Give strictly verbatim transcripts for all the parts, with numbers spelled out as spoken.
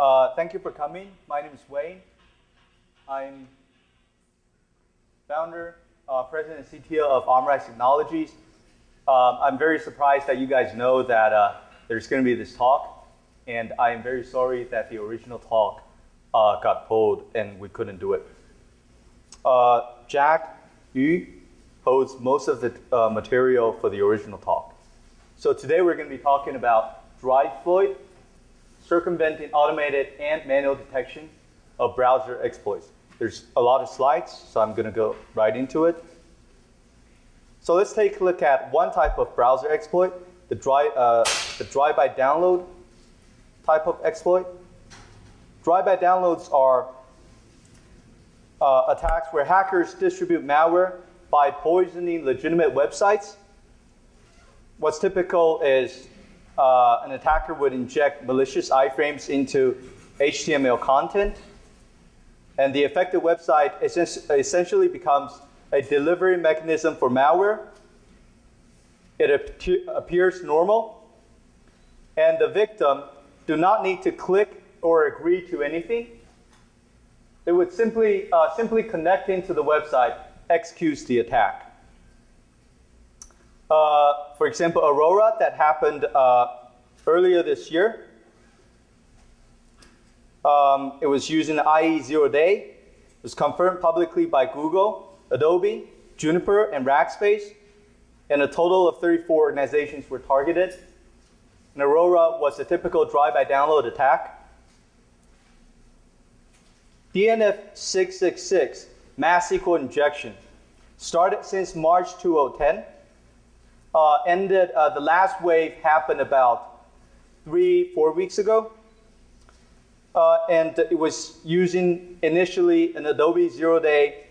Uh, thank you for coming. My name is Wayne. I'm founder, uh, president, and C T O of Armorize Technologies. Um, I'm very surprised that you guys know that uh, there's going to be this talk, and I am very sorry that the original talk uh, got pulled and we couldn't do it. Uh, Jack Yu holds most of the uh, material for the original talk. So today we're going to be talking about Drivesploit, circumventing automated and manual detection of browser exploits. There's a lot of slides, so I'm going to go right into it. So let's take a look at one type of browser exploit, the drive, uh, the drive by download type of exploit. Drive by downloads are uh, attacks where hackers distribute malware by poisoning legitimate websites. What's typical is uh, an attacker would inject malicious iframes into H T M L content, and the affected website essentially becomes a delivery mechanism for malware. It ap- appears normal, and the victim do not need to click or agree to anything. They would simply, uh, simply connect into the website executes the attack. Uh, for example, Aurora that happened uh, earlier this year. Um, it was using I E zero day. It was confirmed publicly by Google, Adobe, Juniper, and Rackspace, and a total of thirty-four organizations were targeted. And Aurora was a typical drive-by-download attack. D N F six six six, mass S Q L injection, started since March two thousand ten. Uh, ended, uh, the last wave happened about three, four weeks ago. Uh, and it was using initially an Adobe zero day.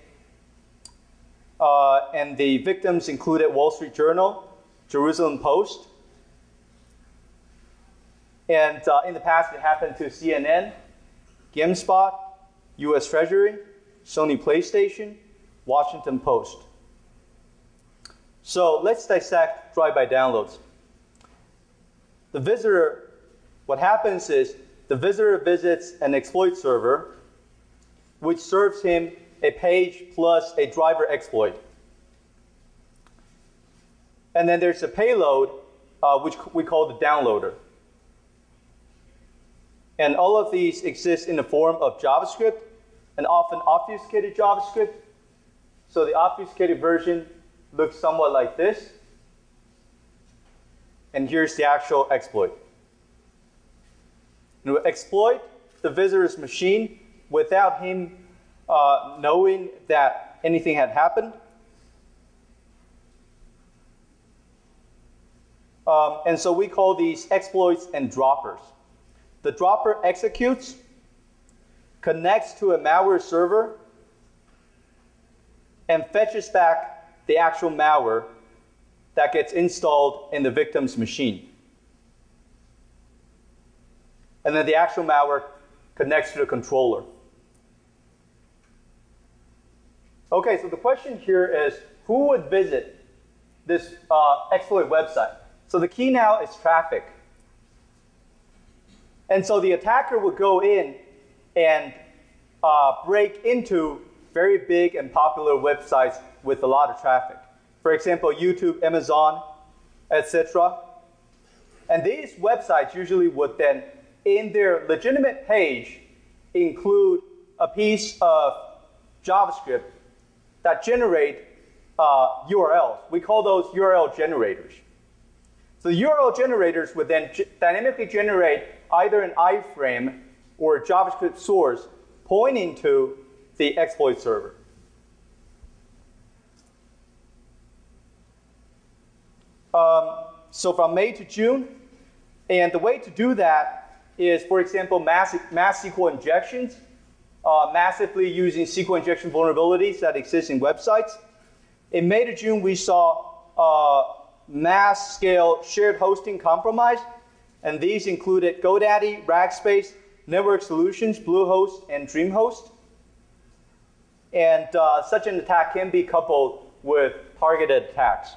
Uh, and the victims included Wall Street Journal, Jerusalem Post. And uh, in the past, it happened to C N N, GameSpot, U S Treasury, Sony PlayStation, Washington Post. So let's dissect drive-by downloads. The visitor, what happens is the visitor visits an exploit server, which serves him a page plus a driver exploit. And then there's a payload, uh, which we call the downloader. And all of these exist in the form of JavaScript, and often obfuscated JavaScript. So the obfuscated version looks somewhat like this, and here's the actual exploit. It will exploit the visitor's machine without him uh, knowing that anything had happened. Um, and so we call these exploits and droppers. The dropper executes, connects to a malware server, and fetches back the actual malware that gets installed in the victim's machine. And then the actual malware connects to the controller. Okay, so the question here is, who would visit this uh, exploit website? So the key now is traffic. And so the attacker would go in and uh, break into very big and popular websites with a lot of traffic. For example, YouTube, Amazon, et cetera. And these websites usually would then, in their legitimate page, include a piece of JavaScript that generate uh, U R Ls. We call those U R L generators. So the U R L generators would then dynamically generate either an iframe or a JavaScript source pointing to the exploit server. Um, so from May to June, and the way to do that is, for example, mass, mass S Q L injections, uh, massively using S Q L injection vulnerabilities that exist in websites. In May to June, we saw uh, mass scale shared hosting compromise, and these included GoDaddy, Rackspace, Network Solutions, Bluehost, and Dreamhost. And uh, such an attack can be coupled with targeted attacks.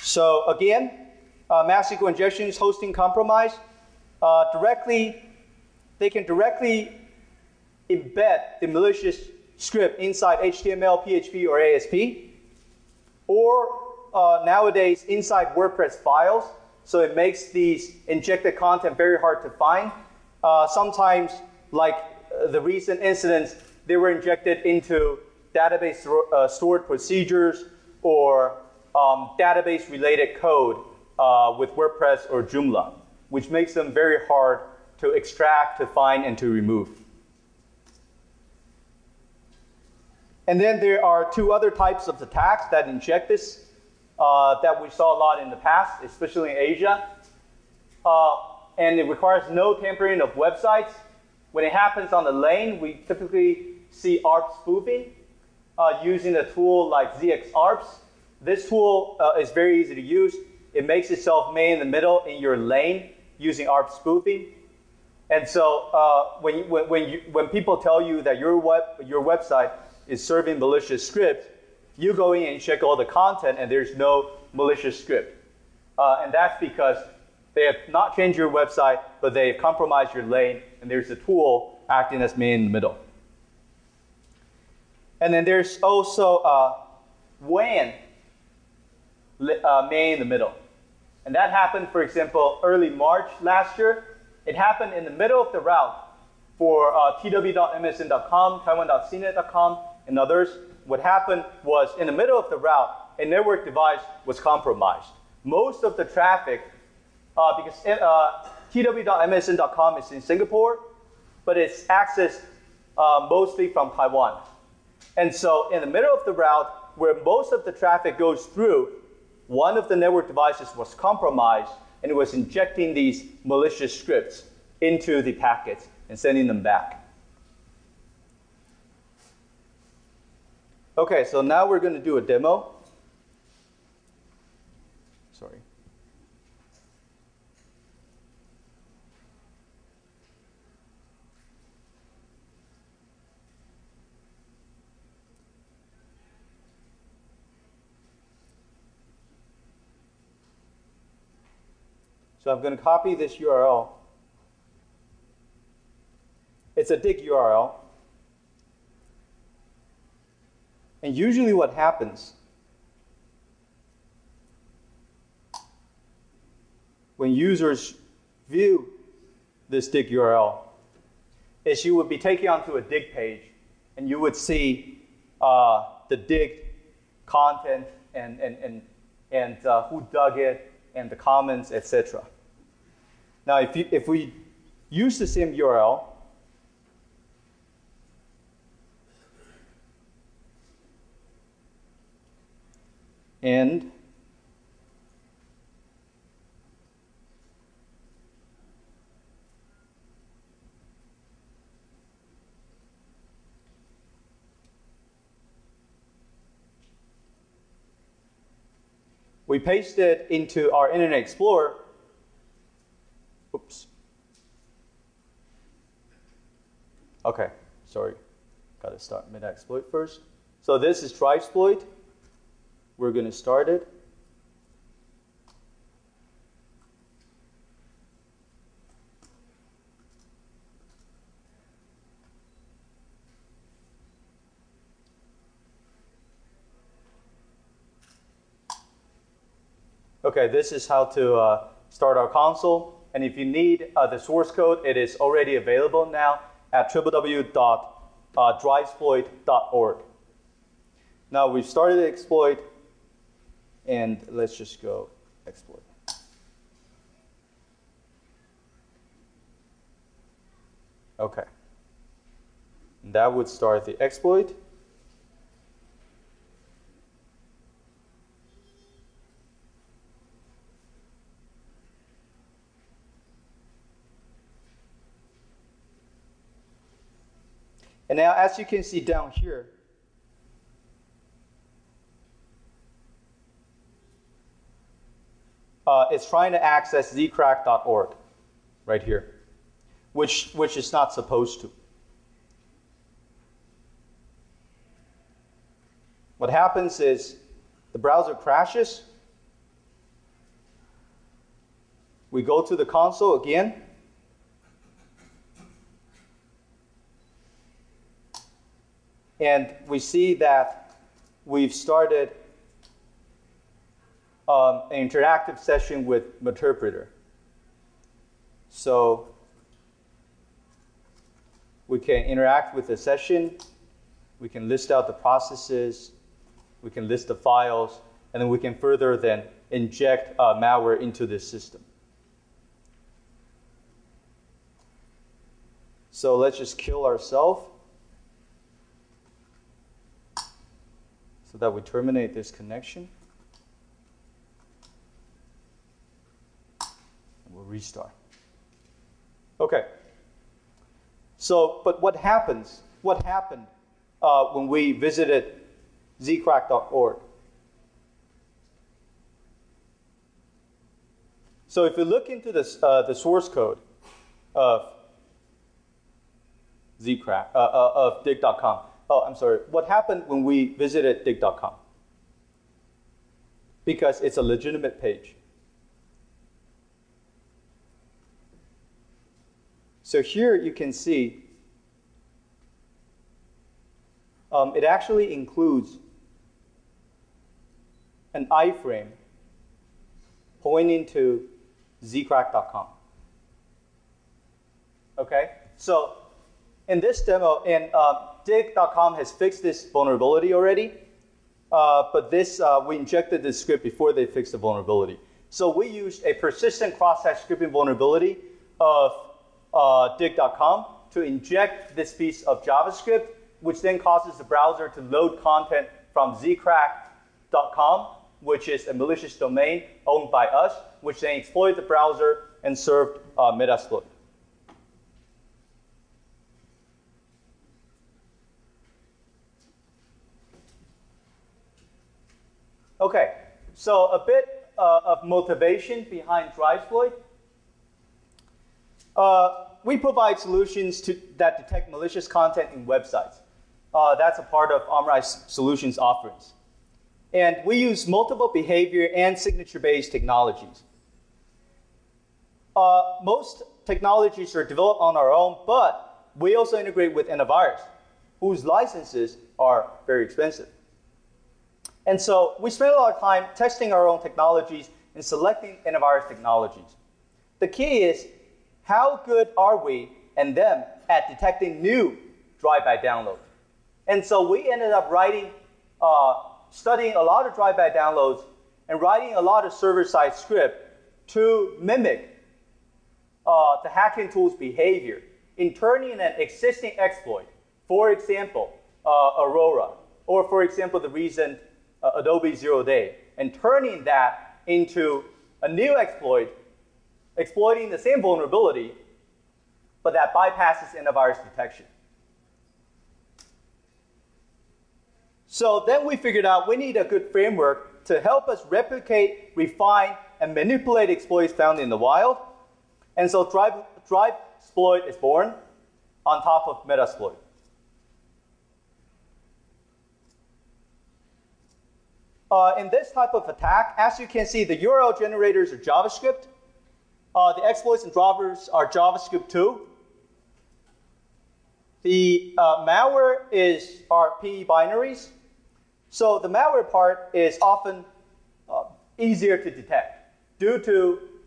So again, uh, mass S Q L injection is hosting compromise, uh, directly, they can directly embed the malicious script inside H T M L, P H P, or A S P, or uh, nowadays inside WordPress files. So it makes these injected content very hard to find. Uh, sometimes, like uh, the recent incidents, they were injected into database uh, stored procedures or um, database-related code uh, with WordPress or Joomla, which makes them very hard to extract, to find, and to remove. And then there are two other types of attacks that inject this uh, that we saw a lot in the past, especially in Asia. Uh, and it requires no tampering of websites. When it happens on the lane, we typically see A R P spoofing uh, using a tool like zxarps. This tool uh, is very easy to use. It makes itself main in the middle in your lane using A R P spoofing. And so uh, when, when, when, you, when people tell you that your, web, your website is serving malicious script, you go in and check all the content and there's no malicious script. Uh, and that's because they have not changed your website, but they've compromised your lane, and there's a tool acting as main in the middle. And then there's also uh, W A N uh, main in the middle. And that happened, for example, early March last year. It happened in the middle of the route for uh, t w dot m s n dot com, taiwan dot c net dot com, and others. What happened was, in the middle of the route, a network device was compromised. Most of the traffic, uh, because uh, t w dot m s n dot com is in Singapore, but it's accessed uh, mostly from Taiwan. And so in the middle of the route, where most of the traffic goes through, one of the network devices was compromised, and it was injecting these malicious scripts into the packets and sending them back. Okay, so now we're going to do a demo. Sorry. So I'm going to copy this U R L. It's a Digg U R L. And usually what happens when users view this Digg U R L is you would be taken onto a Digg page, and you would see uh, the Digg content and, and, and, and uh, who dug it and the comments, et cetera. Now, if, you, if we use the same U R L, and we paste it into our Internet Explorer. Oops. Okay, sorry. Got to start Metasploit first. So this is Drivesploit. We're going to start it. Okay, this is how to uh, start our console. And if you need uh, the source code, it is already available now at w w w dot drivesploit dot org. Now we've started the exploit. And let's just go exploit. Okay. That would start the exploit. And now, as you can see down here, Uh, it's trying to access z crack dot org right here, which, which it's not supposed to. What happens is the browser crashes, We go to the console again. And we see that we've started um, an interactive session with Meterpreter. So we can interact with the session. We can list out the processes. We can list the files. And then we can further then inject uh, malware into this system. So let's just kill ourselves, so that we terminate this connection. And we'll restart. Okay. So, but what happens? What happened uh, when we visited z crack dot org? So, if you look into this, uh, the source code of zcrack uh, uh, of digg dot com. Oh, I'm sorry. What happened when we visited digg dot com? Because it's a legitimate page. So here you can see um, it actually includes an iframe pointing to z crack dot com. Okay? So in this demo, in uh, digg dot com has fixed this vulnerability already, uh, but this uh, we injected this script before they fixed the vulnerability. So we used a persistent cross-site scripting vulnerability of uh, digg dot com to inject this piece of JavaScript, which then causes the browser to load content from z crack dot com, which is a malicious domain owned by us, which then exploited the browser and served uh, Metasploit. Okay, so a bit uh, of motivation behind Drivesploit. Uh, we provide solutions to, that detect malicious content in websites. Uh, that's a part of Armorize Solutions offerings. And we use multiple behavior and signature-based technologies. Uh, most technologies are developed on our own, but we also integrate with antivirus, whose licenses are very expensive. And so we spend a lot of time testing our own technologies and selecting antivirus technologies. The key is, how good are we and them at detecting new drive-by downloads? And so we ended up writing, uh, studying a lot of drive-by downloads and writing a lot of server-side script to mimic uh, the hacking tool's behavior in turning an existing exploit, for example, uh, Aurora, or for example, the recent Uh, Adobe Zero Day, and turning that into a new exploit, exploiting the same vulnerability, but that bypasses antivirus detection. So then we figured out we need a good framework to help us replicate, refine, and manipulate exploits found in the wild. And so Drivesploit is born on top of Metasploit. Uh, in this type of attack, as you can see, the U R L generators are JavaScript. Uh, the exploits and drivers are JavaScript too. The uh, malware is our P E binaries. So the malware part is often uh, easier to detect due to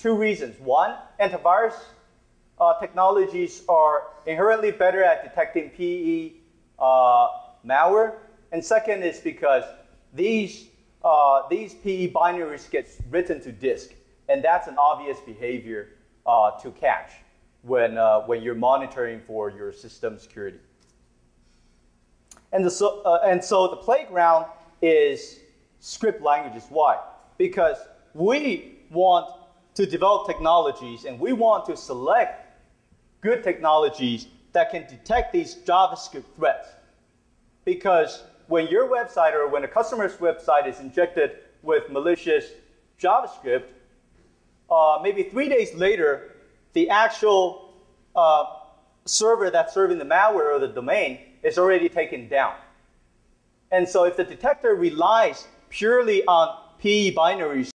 two reasons. One, antivirus uh, technologies are inherently better at detecting P E uh, malware. And second is because these Uh, these P E binaries get written to disk, and that's an obvious behavior uh, to catch when, uh, when you're monitoring for your system security. And, the, so, uh, and so the playground is script languages. Why? Because we want to develop technologies, and we want to select good technologies that can detect these JavaScript threats. Because when your website or when a customer's website is injected with malicious JavaScript, uh, maybe three days later, the actual uh, server that's serving the malware or the domain is already taken down. And so if the detector relies purely on P E binaries,